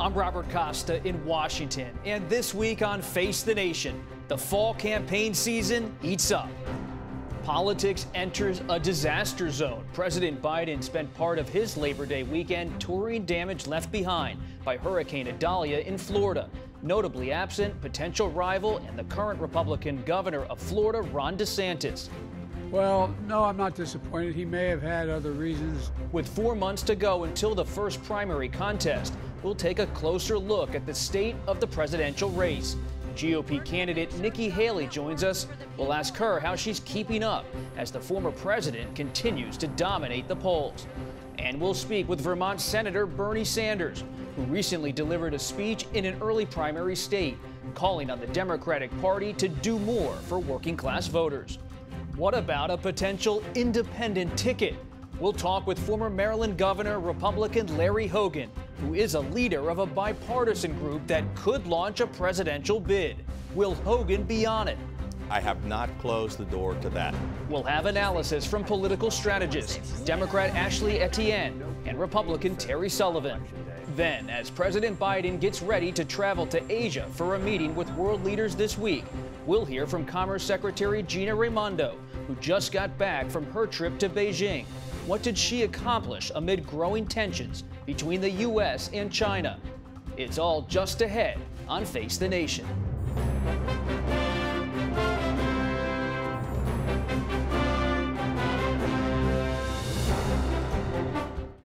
I'm Robert Costa in Washington, and this week on Face the Nation, the fall campaign season heats up. Politics enters a disaster zone. President Biden spent part of his Labor Day weekend touring damage left behind by Hurricane Idalia in Florida. Notably absent, potential rival and the current Republican governor of Florida, Ron DeSantis. Well, no, I'm not disappointed. He may have had other reasons. With 4 months to go until the first primary contest, we'll take a closer look at the state of the presidential race. GOP candidate Nikki Haley joins us. We'll ask her how she's keeping up as the former president continues to dominate the polls. And we'll speak with Vermont Senator Bernie Sanders, who recently delivered a speech in an early primary state, calling on the Democratic Party to do more for working-class voters. What about a potential independent ticket? We'll talk with former Maryland Governor, Republican Larry Hogan, who is a leader of a bipartisan group that could launch a presidential bid. Will Hogan be on it? I have not closed the door to that. We'll have analysis from political strategist, Democrat Ashley Etienne and Republican Terry Sullivan. Then, as President Biden gets ready to travel to Asia for a meeting with world leaders this week, we'll hear from Commerce Secretary Gina Raimondo, who just got back from her trip to Beijing. What did she accomplish amid growing tensions between the U.S. and China? It's all just ahead on Face the Nation.